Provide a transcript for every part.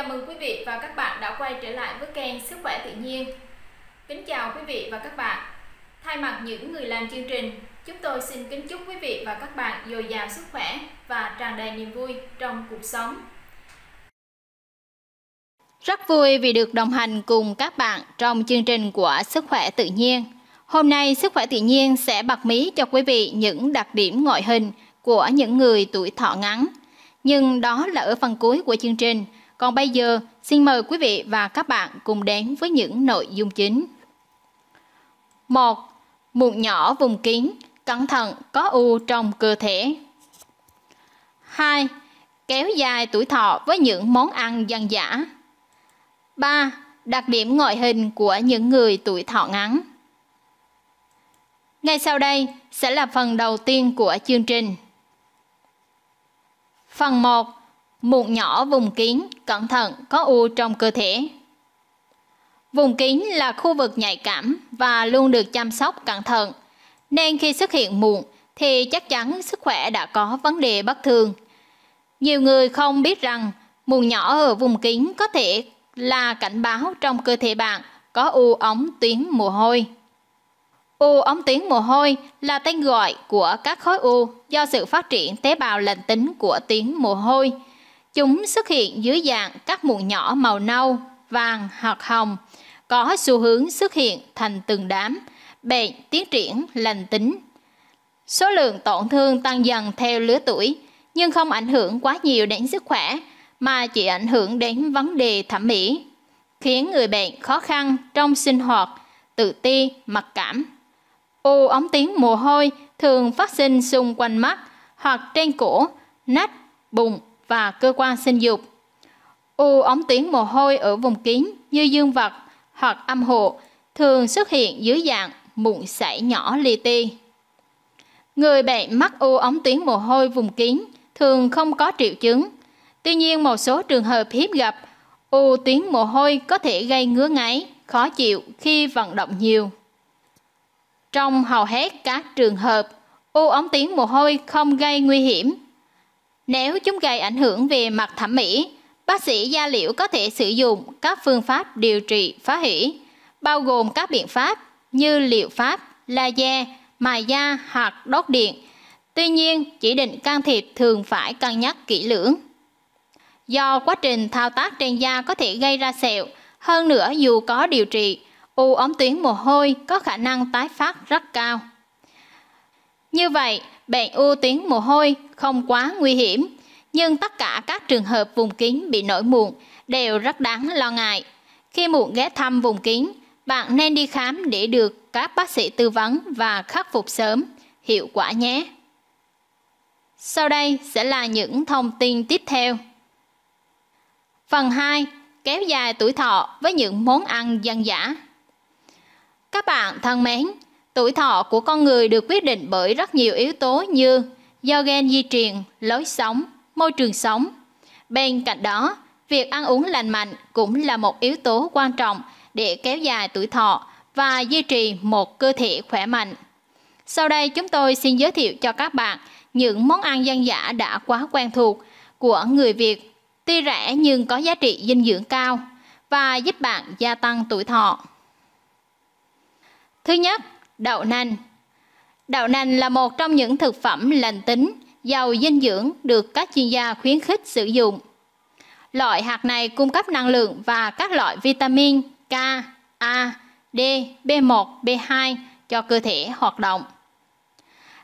Chào mừng quý vị và các bạn đã quay trở lại với kênh Sức Khỏe Tự Nhiên. Kính chào quý vị và các bạn. Thay mặt những người làm chương trình, chúng tôi xin kính chúc quý vị và các bạn dồi dào sức khỏe và tràn đầy niềm vui trong cuộc sống. Rất vui vì được đồng hành cùng các bạn trong chương trình của Sức Khỏe Tự Nhiên. Hôm nay Sức Khỏe Tự Nhiên sẽ bật mí cho quý vị những đặc điểm ngoại hình của những người tuổi thọ ngắn. Nhưng đó là ở phần cuối của chương trình. Còn bây giờ, xin mời quý vị và các bạn cùng đến với những nội dung chính. 1. Mụn nhỏ vùng kín, cẩn thận có u trong cơ thể. 2. Kéo dài tuổi thọ với những món ăn dân dã. 3. Đặc điểm ngoại hình của những người tuổi thọ ngắn. Ngay sau đây sẽ là phần đầu tiên của chương trình. Phần 1. Mụn nhỏ vùng kín, cẩn thận có u trong cơ thể. Vùng kín là khu vực nhạy cảm và luôn được chăm sóc cẩn thận, nên khi xuất hiện mụn thì chắc chắn sức khỏe đã có vấn đề bất thường. Nhiều người không biết rằng mụn nhỏ ở vùng kín có thể là cảnh báo trong cơ thể bạn có u ống tuyến mồ hôi. U ống tuyến mồ hôi là tên gọi của các khối u do sự phát triển tế bào lành tính của tuyến mồ hôi. Chúng xuất hiện dưới dạng các mụn nhỏ màu nâu, vàng hoặc hồng, có xu hướng xuất hiện thành từng đám, bệnh tiến triển lành tính. Số lượng tổn thương tăng dần theo lứa tuổi, nhưng không ảnh hưởng quá nhiều đến sức khỏe, mà chỉ ảnh hưởng đến vấn đề thẩm mỹ, khiến người bệnh khó khăn trong sinh hoạt, tự ti, mặc cảm. U ống tuyến mồ hôi thường phát sinh xung quanh mắt hoặc trên cổ, nách, bụng và cơ quan sinh dục. U ống tuyến mồ hôi ở vùng kín như dương vật hoặc âm hộ thường xuất hiện dưới dạng mụn sảy nhỏ li ti. Người bệnh mắc u ống tuyến mồ hôi vùng kín thường không có triệu chứng. Tuy nhiên, một số trường hợp hiếm gặp, u tuyến mồ hôi có thể gây ngứa ngáy, khó chịu khi vận động nhiều. Trong hầu hết các trường hợp, u ống tuyến mồ hôi không gây nguy hiểm. Nếu chúng gây ảnh hưởng về mặt thẩm mỹ, bác sĩ da liễu có thể sử dụng các phương pháp điều trị phá hủy, bao gồm các biện pháp như liệu pháp, laser, mài da hoặc đốt điện. Tuy nhiên, chỉ định can thiệp thường phải cân nhắc kỹ lưỡng. Do quá trình thao tác trên da có thể gây ra sẹo, hơn nữa dù có điều trị, u ống tuyến mồ hôi có khả năng tái phát rất cao. Như vậy, bệnh u tuyến mồ hôi không quá nguy hiểm, nhưng tất cả các trường hợp vùng kín bị nổi mụn đều rất đáng lo ngại. Khi mụn ghé thăm vùng kín, bạn nên đi khám để được các bác sĩ tư vấn và khắc phục sớm, hiệu quả nhé. Sau đây sẽ là những thông tin tiếp theo. Phần 2. Kéo dài tuổi thọ với những món ăn dân dã. Các bạn thân mến, tuổi thọ của con người được quyết định bởi rất nhiều yếu tố như do gen di truyền, lối sống, môi trường sống. Bên cạnh đó, việc ăn uống lành mạnh cũng là một yếu tố quan trọng để kéo dài tuổi thọ và duy trì một cơ thể khỏe mạnh. Sau đây chúng tôi xin giới thiệu cho các bạn những món ăn dân dã đã quá quen thuộc của người Việt, tuy rẻ nhưng có giá trị dinh dưỡng cao và giúp bạn gia tăng tuổi thọ. Thứ nhất, đậu nành. Đậu nành là một trong những thực phẩm lành tính, giàu dinh dưỡng được các chuyên gia khuyến khích sử dụng. Loại hạt này cung cấp năng lượng và các loại vitamin K, A, D, B1, B2 cho cơ thể hoạt động.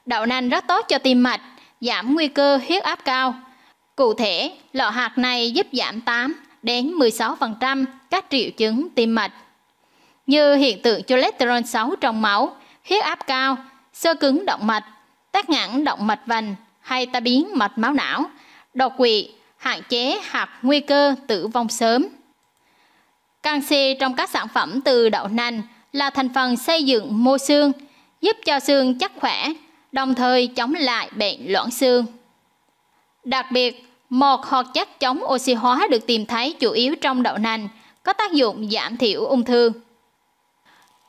Đậu nành rất tốt cho tim mạch, giảm nguy cơ huyết áp cao. Cụ thể, lọ hạt này giúp giảm 8-16% các triệu chứng tim mạch như hiện tượng cholesterol xấu trong máu, huyết áp cao, xơ cứng động mạch, tắc nghẽn động mạch vành hay tai biến mạch máu não, đột quỵ, hạn chế hoặc nguy cơ tử vong sớm. Canxi trong các sản phẩm từ đậu nành là thành phần xây dựng mô xương, giúp cho xương chắc khỏe, đồng thời chống lại bệnh loãng xương. Đặc biệt, một hoạt chất chống oxy hóa được tìm thấy chủ yếu trong đậu nành, có tác dụng giảm thiểu ung thư.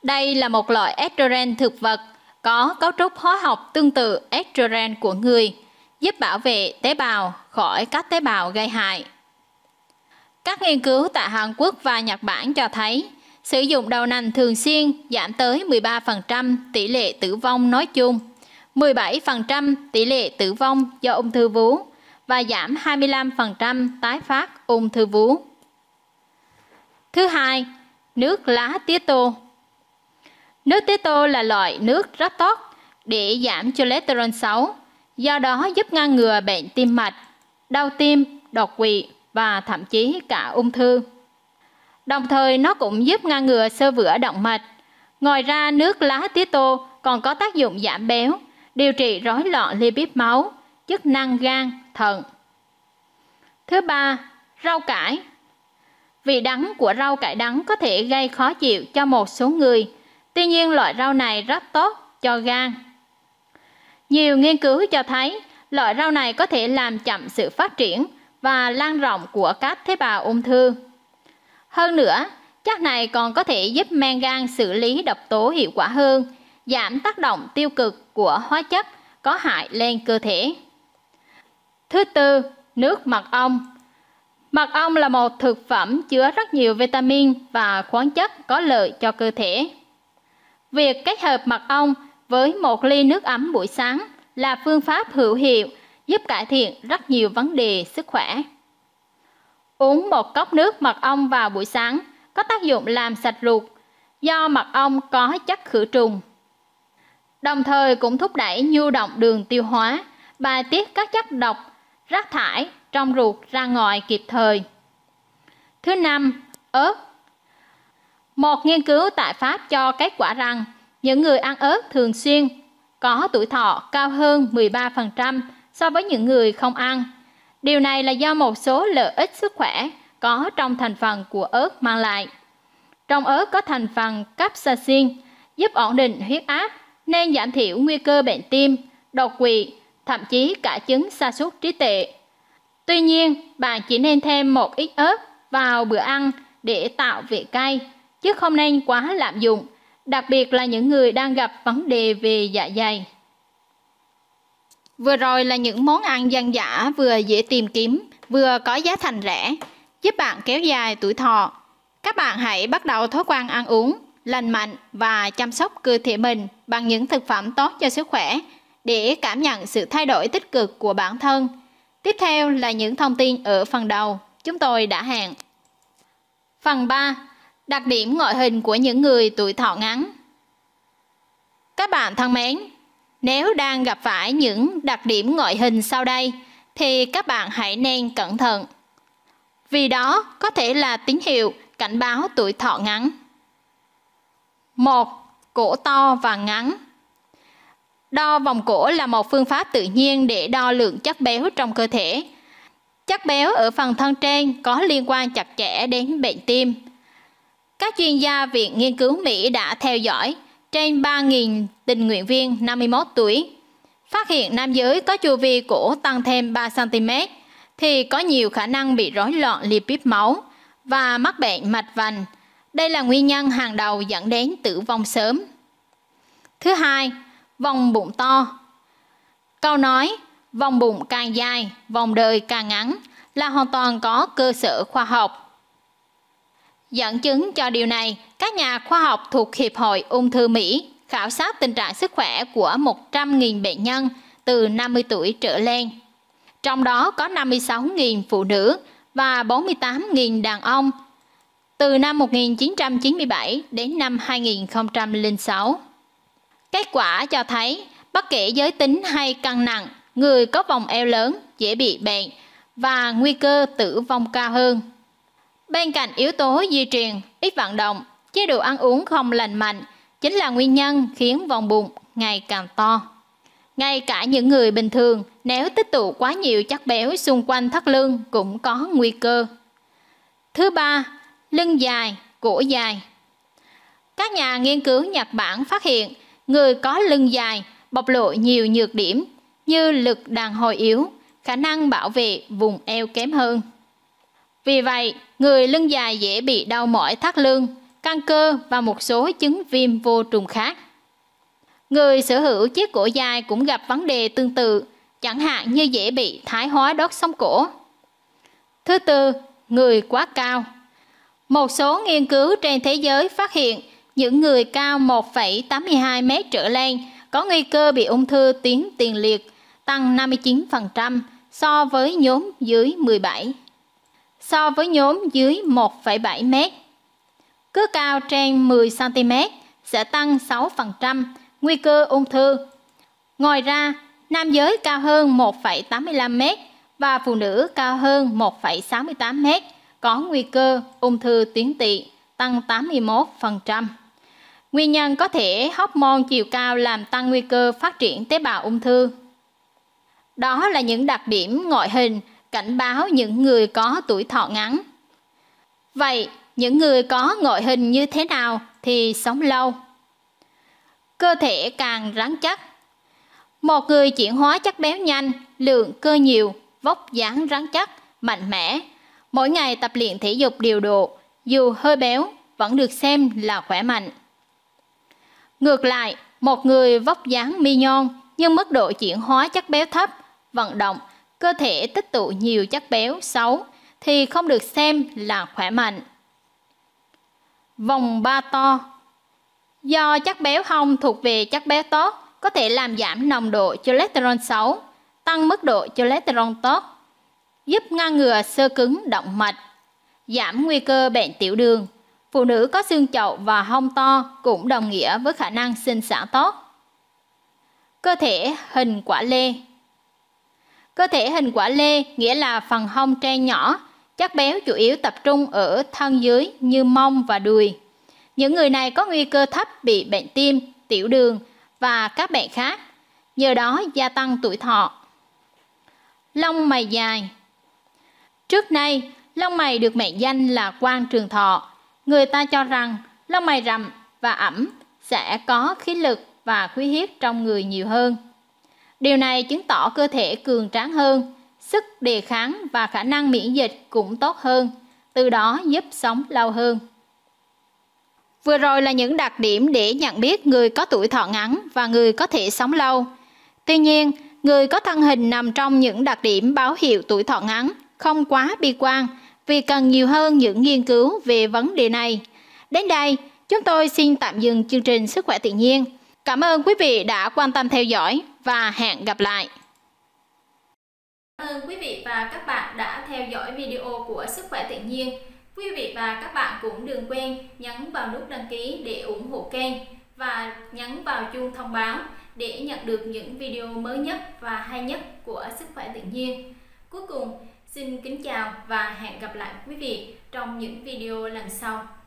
Đây là một loại estrogen thực vật có cấu trúc hóa học tương tự estrogen của người, giúp bảo vệ tế bào khỏi các tế bào gây hại. Các nghiên cứu tại Hàn Quốc và Nhật Bản cho thấy sử dụng đậu nành thường xuyên giảm tới 13% tỷ lệ tử vong nói chung, 17% tỷ lệ tử vong do ung thư vú và giảm 25% tái phát ung thư vú. Thứ hai, nước lá tía tô. Nước tía tô là loại nước rất tốt để giảm cholesterol xấu, do đó giúp ngăn ngừa bệnh tim mạch, đau tim, đột quỵ và thậm chí cả ung thư. Đồng thời nó cũng giúp ngăn ngừa xơ vữa động mạch. Ngoài ra, nước lá tía tô còn có tác dụng giảm béo, điều trị rối loạn lipid máu, chức năng gan, thận. Thứ ba, rau cải. Vị đắng của rau cải đắng có thể gây khó chịu cho một số người. Tuy nhiên, loại rau này rất tốt cho gan. Nhiều nghiên cứu cho thấy loại rau này có thể làm chậm sự phát triển và lan rộng của các tế bào ung thư. Hơn nữa, chất này còn có thể giúp men gan xử lý độc tố hiệu quả hơn, giảm tác động tiêu cực của hóa chất có hại lên cơ thể. Thứ tư, nước mật ong. Mật ong là một thực phẩm chứa rất nhiều vitamin và khoáng chất có lợi cho cơ thể. Việc kết hợp mật ong với một ly nước ấm buổi sáng là phương pháp hữu hiệu giúp cải thiện rất nhiều vấn đề sức khỏe. Uống một cốc nước mật ong vào buổi sáng có tác dụng làm sạch ruột do mật ong có chất khử trùng. Đồng thời cũng thúc đẩy nhu động đường tiêu hóa, bài tiết các chất độc, rác thải trong ruột ra ngoài kịp thời. Thứ năm, ớt. Một nghiên cứu tại Pháp cho kết quả rằng những người ăn ớt thường xuyên có tuổi thọ cao hơn 13% so với những người không ăn. Điều này là do một số lợi ích sức khỏe có trong thành phần của ớt mang lại. Trong ớt có thành phần capsaicin giúp ổn định huyết áp nên giảm thiểu nguy cơ bệnh tim, đột quỵ, thậm chí cả chứng sa sút trí tuệ. Tuy nhiên, bạn chỉ nên thêm một ít ớt vào bữa ăn để tạo vị cay, chứ không nên quá lạm dụng, đặc biệt là những người đang gặp vấn đề về dạ dày. Vừa rồi là những món ăn dân dã vừa dễ tìm kiếm, vừa có giá thành rẻ, giúp bạn kéo dài tuổi thọ. Các bạn hãy bắt đầu thói quen ăn uống lành mạnh và chăm sóc cơ thể mình bằng những thực phẩm tốt cho sức khỏe để cảm nhận sự thay đổi tích cực của bản thân. Tiếp theo là những thông tin ở phần đầu chúng tôi đã hẹn. Phần 3. Đặc điểm ngoại hình của những người tuổi thọ ngắn. Các bạn thân mến, nếu đang gặp phải những đặc điểm ngoại hình sau đây thì các bạn hãy nên cẩn thận, vì đó có thể là tín hiệu cảnh báo tuổi thọ ngắn. 1. Cổ to và ngắn. Đo vòng cổ là một phương pháp tự nhiên để đo lượng chất béo trong cơ thể. Chất béo ở phần thân trên có liên quan chặt chẽ đến bệnh tim. Các chuyên gia Viện Nghiên cứu Mỹ đã theo dõi trên 3.000 tình nguyện viên 51 tuổi. Phát hiện nam giới có chu vi cổ tăng thêm 3 cm thì có nhiều khả năng bị rối loạn lipid máu và mắc bệnh mạch vành. Đây là nguyên nhân hàng đầu dẫn đến tử vong sớm. Thứ hai, vòng bụng to. Câu nói vòng bụng càng dài, vòng đời càng ngắn là hoàn toàn có cơ sở khoa học. Dẫn chứng cho điều này, các nhà khoa học thuộc Hiệp hội Ung thư Mỹ khảo sát tình trạng sức khỏe của 100.000 bệnh nhân từ 50 tuổi trở lên. Trong đó có 56.000 phụ nữ và 48.000 đàn ông từ năm 1997 đến năm 2006. Kết quả cho thấy, bất kể giới tính hay cân nặng, người có vòng eo lớn dễ bị bệnh và nguy cơ tử vong cao hơn. Bên cạnh yếu tố di truyền, ít vận động, chế độ ăn uống không lành mạnh chính là nguyên nhân khiến vòng bụng ngày càng to. Ngay cả những người bình thường, nếu tích tụ quá nhiều chất béo xung quanh thắt lưng cũng có nguy cơ. Thứ ba, lưng dài, cổ dài. Các nhà nghiên cứu Nhật Bản phát hiện người có lưng dài bộc lộ nhiều nhược điểm như lực đàn hồi yếu, khả năng bảo vệ vùng eo kém hơn. Vì vậy, người lưng dài dễ bị đau mỏi thắt lưng, căng cơ và một số chứng viêm vô trùng khác. Người sở hữu chiếc cổ dài cũng gặp vấn đề tương tự, chẳng hạn như dễ bị thái hóa đốt sống cổ. Thứ tư, người quá cao. Một số nghiên cứu trên thế giới phát hiện những người cao 1,82 m trở lên có nguy cơ bị ung thư tuyến tiền liệt tăng 59% so với nhóm dưới 17, so với nhóm dưới 1,7 m. Cứ cao trên 10 cm sẽ tăng 6% nguy cơ ung thư. Ngoài ra, nam giới cao hơn 1,85 m và phụ nữ cao hơn 1,68 m có nguy cơ ung thư tuyến tỵ tăng 81%. Nguyên nhân có thể hormone chiều cao làm tăng nguy cơ phát triển tế bào ung thư. Đó là những đặc điểm ngoại hình cảnh báo những người có tuổi thọ ngắn. Vậy, những người có ngoại hình như thế nào thì sống lâu? Cơ thể càng rắn chắc. Một người chuyển hóa chất béo nhanh, lượng cơ nhiều, vóc dáng rắn chắc, mạnh mẽ, mỗi ngày tập luyện thể dục điều độ, dù hơi béo vẫn được xem là khỏe mạnh. Ngược lại, một người vóc dáng mi nhon nhưng mức độ chuyển hóa chất béo thấp, vận động, cơ thể tích tụ nhiều chất béo xấu thì không được xem là khỏe mạnh. Vòng ba to. Do chất béo hông thuộc về chất béo tốt, có thể làm giảm nồng độ cholesterol xấu, tăng mức độ cholesterol tốt, giúp ngăn ngừa xơ cứng động mạch, giảm nguy cơ bệnh tiểu đường. Phụ nữ có xương chậu và hông to cũng đồng nghĩa với khả năng sinh sản tốt. Cơ thể hình quả lê. Cơ thể hình quả lê nghĩa là phần hông trên nhỏ, chất béo chủ yếu tập trung ở thân dưới như mông và đùi. Những người này có nguy cơ thấp bị bệnh tim, tiểu đường và các bệnh khác, nhờ đó gia tăng tuổi thọ. Lông mày dài. Trước nay, lông mày được mệnh danh là quan trường thọ. Người ta cho rằng lông mày rậm và ẩm sẽ có khí lực và khí huyết trong người nhiều hơn. Điều này chứng tỏ cơ thể cường tráng hơn, sức đề kháng và khả năng miễn dịch cũng tốt hơn, từ đó giúp sống lâu hơn. Vừa rồi là những đặc điểm để nhận biết người có tuổi thọ ngắn và người có thể sống lâu. Tuy nhiên, người có thân hình nằm trong những đặc điểm báo hiệu tuổi thọ ngắn không quá bi quan, vì cần nhiều hơn những nghiên cứu về vấn đề này. Đến đây, chúng tôi xin tạm dừng chương trình Sức Khỏe Tự Nhiên. Cảm ơn quý vị đã quan tâm theo dõi và hẹn gặp lại. Cảm ơn quý vị và các bạn đã theo dõi video của Sức Khỏe Tự Nhiên. Quý vị và các bạn cũng đừng quên nhấn vào nút đăng ký để ủng hộ kênh và nhấn vào chuông thông báo để nhận được những video mới nhất và hay nhất của Sức Khỏe Tự Nhiên. Cuối cùng, xin kính chào và hẹn gặp lại quý vị trong những video lần sau.